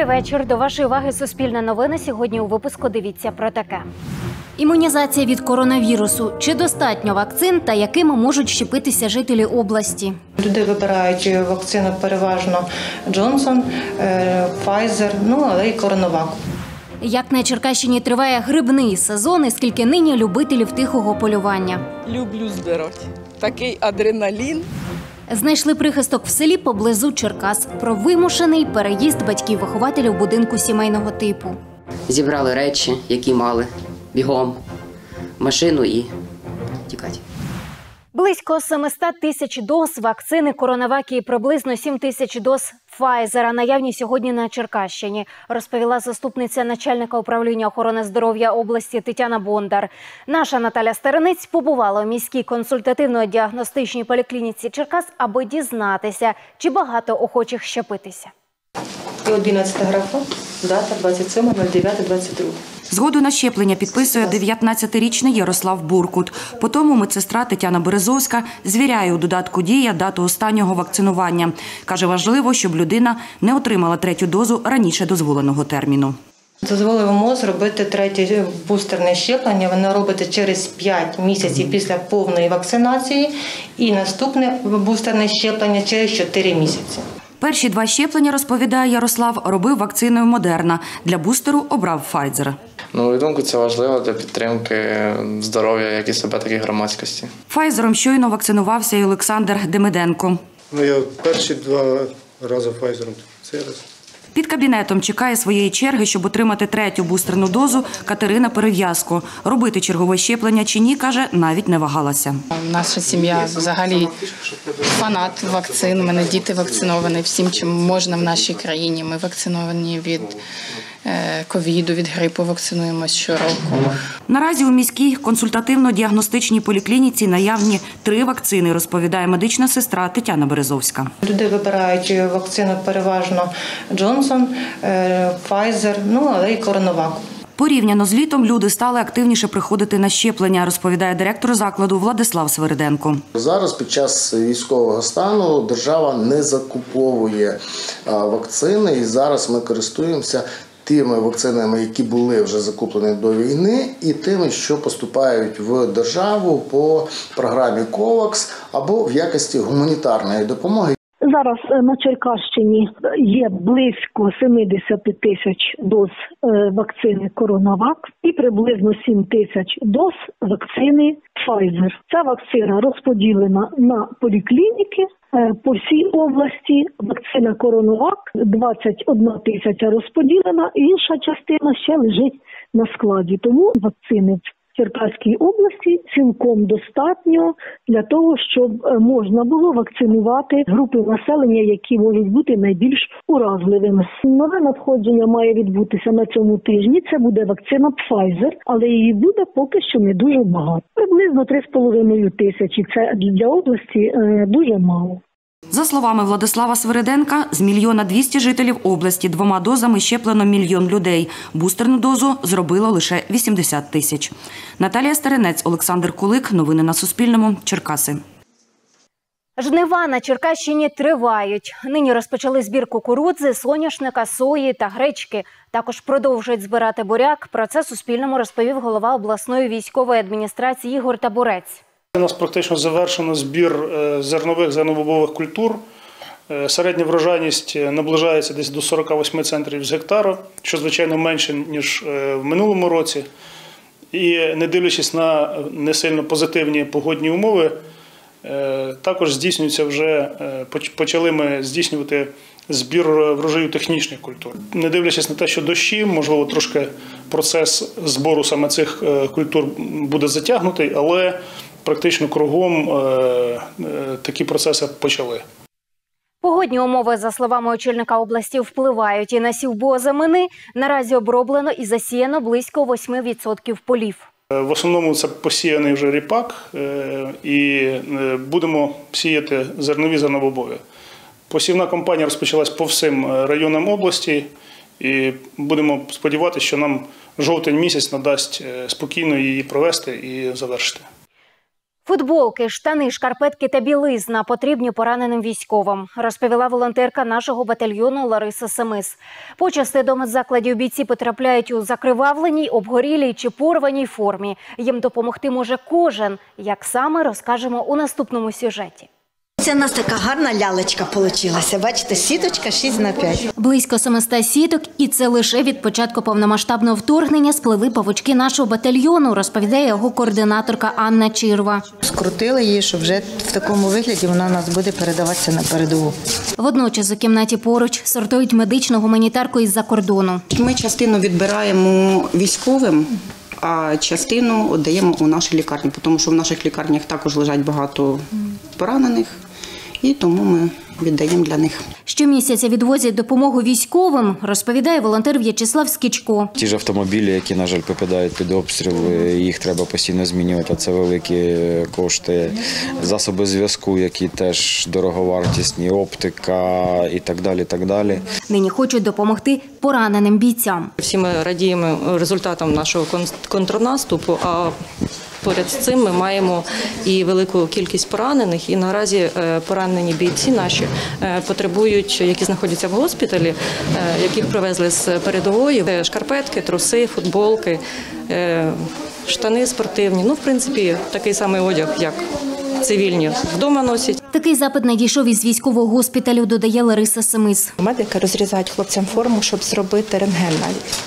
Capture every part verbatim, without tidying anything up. Добрий вечір. До вашої уваги Суспільне новини. Сьогодні у випуску дивіться про таке. Імунізація від коронавірусу. Чи достатньо вакцин та якими можуть щепитися жителі області? Люди вибирають вакцину переважно Джонсон, Pfizer, ну але й Коронавак. Як на Черкащині триває грибний сезон і скільки нині любителів тихого полювання? Люблю збирати. Такий адреналін. Знайшли прихисток в селі поблизу Черкас. Про вимушений переїзд батьків-вихователів будинку сімейного типу. Зібрали речі, які мали. Бігом. Машину і тікати. Близько сімсот тисяч доз вакцини «Коронавак» і приблизно сім тисяч доз Pfizer наявні сьогодні на Черкащині, розповіла заступниця начальника управління охорони здоров'я області Тетяна Бондар. Наша Наталя Старинець побувала у міській консультативно-діагностичній поліклініці Черкас, аби дізнатися, чи багато охочих щепитися. одинадцятого графа, дата двадцять сьоме, дев'яте, двадцять друге. Згоду на щеплення підписує дев'ятнадцятирічний Ярослав Буркут. Потім медсестра Тетяна Березовська звіряє у додатку «Дія» дату останнього вакцинування. Каже, важливо, щоб людина не отримала третю дозу раніше дозволеного терміну. Дозволимо зробити третє бустерне щеплення. Воно робиться через п'ять місяців після повної вакцинації і наступне бустерне щеплення через чотири місяці. Перші два щеплення, розповідає Ярослав, робив вакциною Moderna. Для бустеру обрав Pfizer. На мою думку, це важливо для підтримки здоров'я, як і себе, так і громадськості. Pfizer-ом щойно вакцинувався і Олександр Демиденко. Ну, я перші два рази Pfizer-ом. Цей раз. Під кабінетом чекає своєї черги, щоб отримати третю бустерну дозу, Катерина Перев'язко. Робити чергове щеплення чи ні, каже, навіть не вагалася. Наша сім'я взагалі фанат вакцин. У мене діти вакциновані всім, чим можна в нашій країні. Ми вакциновані від ковіду, від грипу вакцинуємося щороку. Наразі у міській консультативно-діагностичній поліклініці наявні три вакцини, розповідає медична сестра Тетяна Березовська. Люди вибирають вакцину переважно Джонсон, Pfizer, ну але й Коронавак. Порівняно з літом люди стали активніше приходити на щеплення, розповідає директор закладу Владислав Свириденко. Зараз під час військового стану держава не закуповує вакцини і зараз ми користуємося тими вакцинами, які були вже закуплені до війни, і тими, що поступають в державу по програмі ковакс або в якості гуманітарної допомоги. Зараз на Черкащині є близько сімдесят тисяч доз вакцини «Коронавак» і приблизно сім тисяч доз вакцини «Pfizer». Ця вакцина розподілена на поліклініки по всій області. Вакцина «Коронавак» двадцять одна тисяча розподілена, інша частина ще лежить на складі. Тому вакцини «Pfizer» Черкаській області цілком достатньо для того, щоб можна було вакцинувати групи населення, які можуть бути найбільш уразливими. Нове надходження має відбутися на цьому тижні. Це буде вакцина Pfizer, але її буде поки що не дуже багато. Приблизно три з половиною тисячі. Це для області дуже мало. За словами Владислава Свириденка, з мільйона двісті жителів області двома дозами щеплено мільйон людей. Бустерну дозу зробило лише вісімдесят тисяч. Наталія Старинець, Олександр Кулик. Новини на Суспільному. Черкаси. Жнива на Черкащині тривають. Нині розпочали збір кукурудзи, соняшника, сої та гречки. Також продовжують збирати буряк. Про це Суспільному розповів голова обласної військової адміністрації Ігор Табурець. У нас практично завершено збір зернових, зернобобових культур. Середня врожайність наближається десь до сорока восьми центрів з гектара, що, звичайно, менше, ніж в минулому році. І не дивлячись на не сильно позитивні погодні умови, також здійснюється вже, почали ми здійснювати збір врожаю технічних культур. Не дивлячись на те, що дощі, можливо, трошки процес збору саме цих культур буде затягнутий, але практично кругом е, е, такі процеси почали. Погодні умови, за словами очільника області, впливають і на сівбо зимини. Наразі оброблено і засіяно близько восьми відсотків полів. В основному це посіяний вже ріпак е, і будемо сіяти зернові зернобобові. Посівна кампанія розпочалась по всім районам області і будемо сподіватися, що нам жовтень місяць надасть спокійно її провести і завершити. Футболки, штани, шкарпетки та білизна потрібні пораненим військовим, розповіла волонтерка нашого батальйону Лариса Семиз. Почасти до медзакладів бійці потрапляють у закривавленій, обгорілій чи порваній формі. Їм допомогти може кожен, як саме розкажемо у наступному сюжеті. Це у нас така гарна лялечка вийшла. Бачите, сіточка шість на п'ять. Близько семисот сіток, і це лише від початку повномасштабного вторгнення сплели павучки нашого батальйону, розповідає його координаторка Анна Чірва. Скрутили її, що вже в такому вигляді вона у нас буде передаватися на передову. Водночас у кімнаті поруч сортують медичну гуманітарку із-за кордону. Ми частину відбираємо військовим, а частину віддаємо у наші лікарні, тому що в наших лікарнях також лежать багато поранених. І тому ми віддаємо для них. Щомісяця відвозять допомогу військовим, розповідає волонтер В'ячеслав Скічко. Ті ж автомобілі, які, на жаль, попадають під обстріли, їх треба постійно змінювати, а це великі кошти. Засоби зв'язку, які теж дороговартісні, оптика і так далі, так далі. Нині хочуть допомогти пораненим бійцям. Всі ми радіємо результатам нашого контрнаступу, а поряд з цим ми маємо і велику кількість поранених, і наразі поранені бійці наші потребують, які знаходяться в госпіталі, яких привезли з передової, шкарпетки, труси, футболки, штани спортивні. Ну, в принципі, такий самий одяг, як цивільні, вдома носять. Такий запит надійшов із військового госпіталю, додає Лариса Семиз. Медики розрізають хлопцям форму, щоб зробити рентген навіть.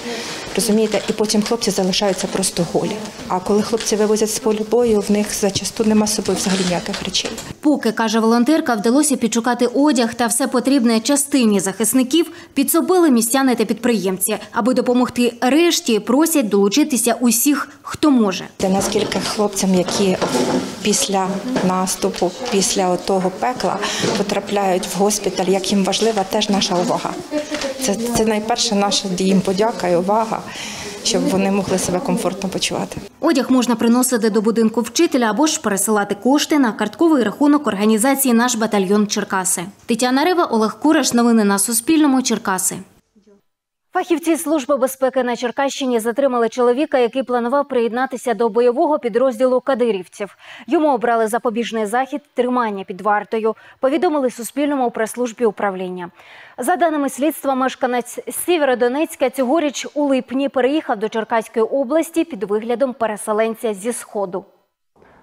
Розумієте, і потім хлопці залишаються просто голі. А коли хлопці вивозять з поля бою, в них зачасту нема з собою взагалі ніяких речей. Поки, каже волонтерка, вдалося підшукати одяг та все потрібне частині захисників, підсобили містяни та підприємці. Аби допомогти решті, просять долучитися усіх, хто може. Для нас кілька хлопцям, які після наступу, після того пекла потрапляють в госпіталь, як їм важлива теж наша увага. Це, це найперше наша їм подяка і увага, щоб вони могли себе комфортно почувати. Одяг можна приносити до будинку вчителя або ж пересилати кошти на картковий рахунок організації «Наш батальйон Черкаси». Тетяна Рева, Олег Кураш. Новини на Суспільному. Черкаси. Фахівці Служби безпеки на Черкащині затримали чоловіка, який планував приєднатися до бойового підрозділу кадирівців. Йому обрали запобіжний захід тримання під вартою, повідомили Суспільному у прес-службі управління. За даними слідства, мешканець Сєвєродонецька цьогоріч у липні переїхав до Черкаської області під виглядом переселенця зі Сходу.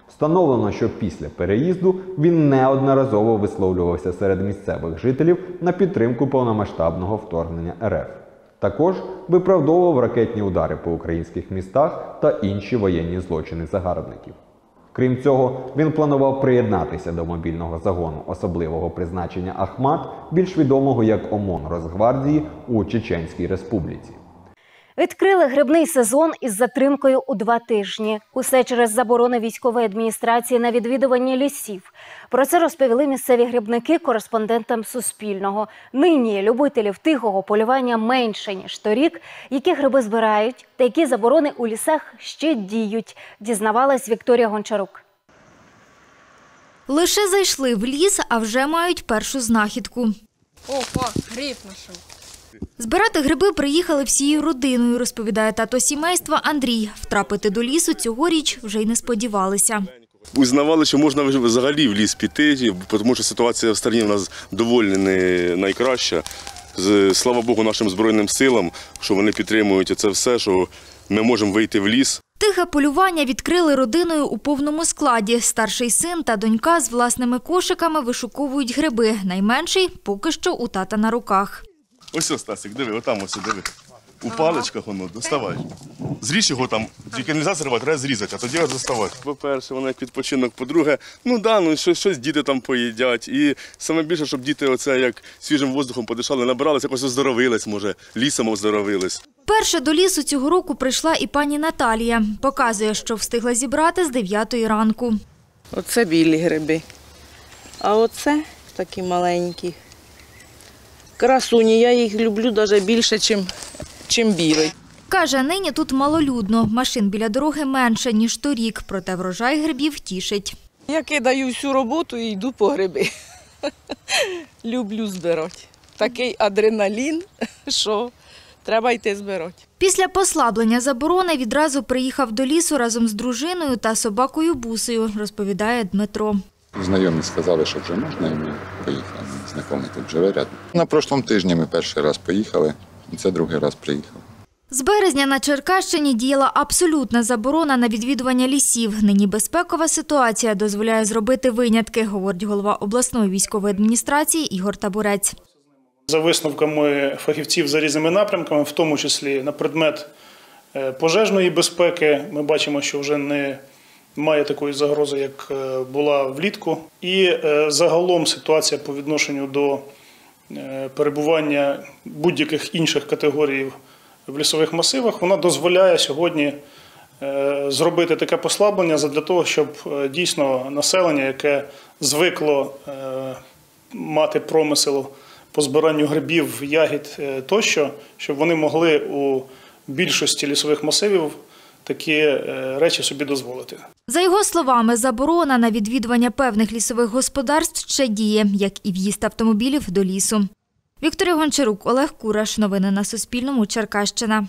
Встановлено, що після переїзду він неодноразово висловлювався серед місцевих жителів на підтримку повномасштабного вторгнення РФ. Також виправдовував ракетні удари по українських містах та інші воєнні злочини загарбників. Крім цього, він планував приєднатися до мобільного загону особливого призначення «Ахмат», більш відомого як ОМОН Росгвардії у Чеченській Республіці. Відкрили грибний сезон із затримкою у два тижні. Усе через заборони військової адміністрації на відвідування лісів. Про це розповіли місцеві грибники кореспондентам Суспільного. Нині любителів тихого полювання менше, ніж торік. Які гриби збирають та які заборони у лісах ще діють, дізнавалась Вікторія Гончарук. Лише зайшли в ліс, а вже мають першу знахідку. Опа, гриб знайшов. Збирати гриби приїхали всією родиною, розповідає тато сімейства Андрій. Втрапити до лісу цьогоріч вже й не сподівалися. Узнавали, що можна взагалі в ліс піти, тому що ситуація в країні в нас доволі не найкраща. Слава Богу, нашим Збройним силам, що вони підтримують це все, що ми можемо вийти в ліс. Тихе полювання відкрили родиною у повному складі. Старший син та донька з власними кошиками вишуковують гриби. Найменший поки що у тата на руках. Ось ось, Стасик, диви, отам ось, диви. У паличках воно, доставай. Зріж його там, тільки не зривати, треба зрізати, а тоді доставати. По-перше, воно як відпочинок, по-друге, ну да, ну щось, щось діти там поїдять. І саме більше, щоб діти оце як свіжим воздухом подишали, набирались, якось оздоровились, може, лісом оздоровились. Перша до лісу цього року прийшла і пані Наталія. Показує, що встигла зібрати з дев'ятої ранку. Оце білі гриби, а оце такі маленькі. Красуні, я їх люблю навіть більше, чим білий. Каже, нині тут малолюдно. Машин біля дороги менше, ніж торік. Проте врожай грибів тішить. Я кидаю всю роботу і йду по гриби. Люблю збирати. Такий адреналін, що треба йти збирати. Після послаблення заборони відразу приїхав до лісу разом з дружиною та собакою Бусею, розповідає Дмитро. Знайомі сказали, що вже можна, і ми поїхали. Знайомий тут живе рядом. На прошлому тижні ми перший раз поїхали, і це другий раз приїхали. З березня на Черкащині діяла абсолютна заборона на відвідування лісів. Нині безпекова ситуація дозволяє зробити винятки, говорить голова обласної військової адміністрації Ігор Табурець. За висновками фахівців за різними напрямками, в тому числі на предмет пожежної безпеки, ми бачимо, що вже не має такої загрози, як була влітку. І загалом ситуація по відношенню до перебування будь-яких інших категорій в лісових масивах, вона дозволяє сьогодні зробити таке послаблення для того, щоб дійсно населення, яке звикло мати промисел по збиранню грибів, ягід тощо, щоб вони могли у більшості лісових масивів такі речі собі дозволити. За його словами, заборона на відвідування певних лісових господарств ще діє, як і в'їзд автомобілів до лісу. Вікторія Гончарук, Олег Кураш. Новини на Суспільному. Черкащина.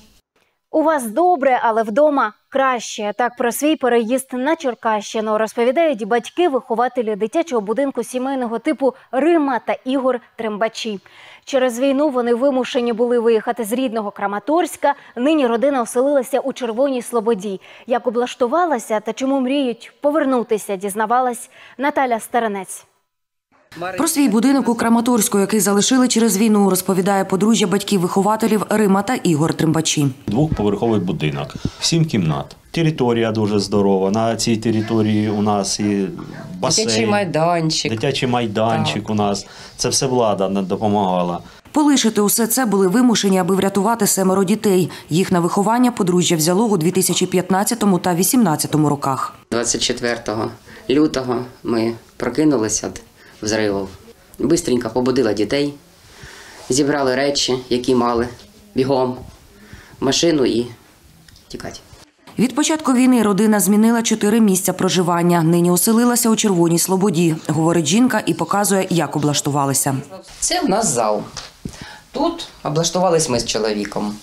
У вас добре, але вдома краще. Так про свій переїзд на Черкащину розповідають батьки-вихователі дитячого будинку сімейного типу Рима та Ігор Трембачі. Через війну вони вимушені були виїхати з рідного Краматорська. Нині родина оселилася у Червоній Слободі. Як облаштувалася та чому мріють повернутися, дізнавалась Наталя Старинець. Про свій будинок у Краматорську, який залишили через війну, розповідає подружжя батьків-вихователів Рима та Ігор Трембачі. Двохповерховий будинок, сім кімнат. Територія дуже здорова. На цій території у нас і басейн, дитячий майданчик. Дитячий майданчик так. У нас. Це все влада допомагала. Полишити усе це були вимушені, аби врятувати семеро дітей. Їх на виховання подружжя взяло у дві тисячі п'ятнадцятому та дві тисячі вісімнадцятому роках. двадцять четвертого лютого ми прокинулися взривом. Бистренько побудила дітей, зібрали речі, які мали, бігом, машину і тікати. Від початку війни родина змінила чотири місця проживання. Нині оселилася у Червоній Слободі, говорить жінка і показує, як облаштувалися. Це в нас зал. Тут облаштувалися ми з чоловіком.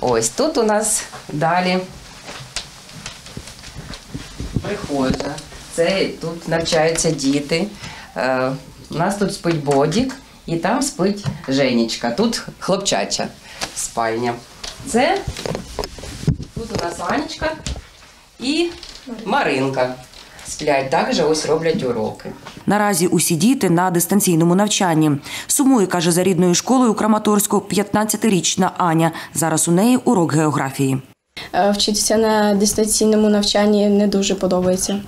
Ось тут у нас далі прихожа. Це тут навчаються діти. У нас тут спить Бодік і там спить Женечка. Тут хлопчача спальня. Це тут у нас Анечка і Маринка. Сплять, також ось роблять уроки. Наразі усі діти на дистанційному навчанні. Сумує, каже, за рідною школою у Краматорську п'ятнадцятирічна Аня. Зараз у неї урок географії. Вчитися на дистанційному навчанні не дуже подобається.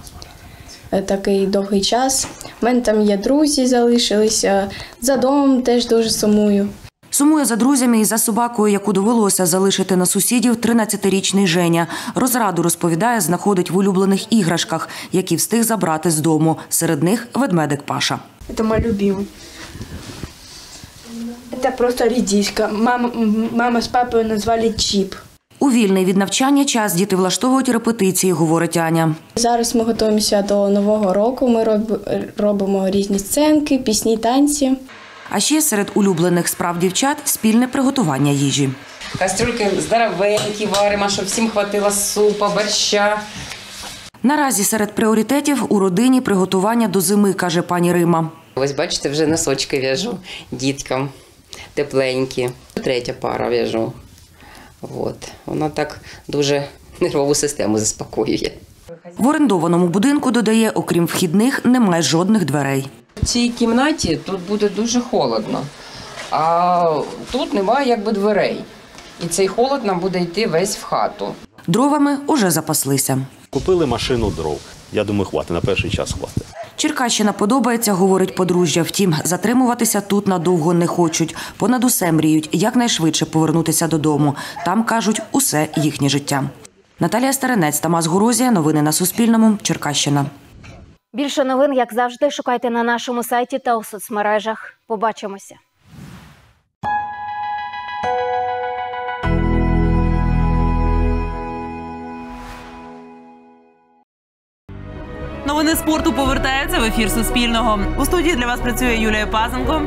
Такий довгий час. У мене там є друзі, залишилися. За домом теж дуже сумую. Сумує за друзями і за собакою, яку довелося залишити на сусідів, тринадцятирічний Женя. Розраду, розповідає, знаходить в улюблених іграшках, які встиг забрати з дому. Серед них ведмедик Паша. Це мій любимий. Це просто редиска. Мама, мама з папою назвали Чіп. У вільний від навчання час діти влаштовують репетиції, говорить Аня. Зараз ми готуємося до Нового року, ми робимо різні сценки, пісні, танці. А ще серед улюблених справ дівчат – спільне приготування їжі. Кастрюльки здоровенькі варимо, щоб всім хватило супа, борща. Наразі серед пріоритетів у родині приготування до зими, каже пані Рима. Ось бачите, вже носочки в'яжу діткам, тепленькі. Третя пара в'яжу. От. Вона так дуже нервову систему заспокоює. В орендованому будинку, додає, окрім вхідних, немає жодних дверей. В цій кімнаті тут буде дуже холодно, а тут немає якби дверей. І цей холод нам буде йти весь в хату. Дровами уже запаслися. Купили машину дров. Я думаю, хватить, на перший час хватить. Черкащина подобається, говорить подружжя. Втім, затримуватися тут надовго не хочуть. Понад усе мріють якнайшвидше повернутися додому. Там, кажуть, усе їхнє життя. Наталія Старинець, Тамаз Горозія. Новини на Суспільному. Черкащина. Більше новин, як завжди, шукайте на нашому сайті та у соцмережах. Побачимося. Новини спорту повертаються в ефір Суспільного. У студії для вас працює Юлія Пазенко.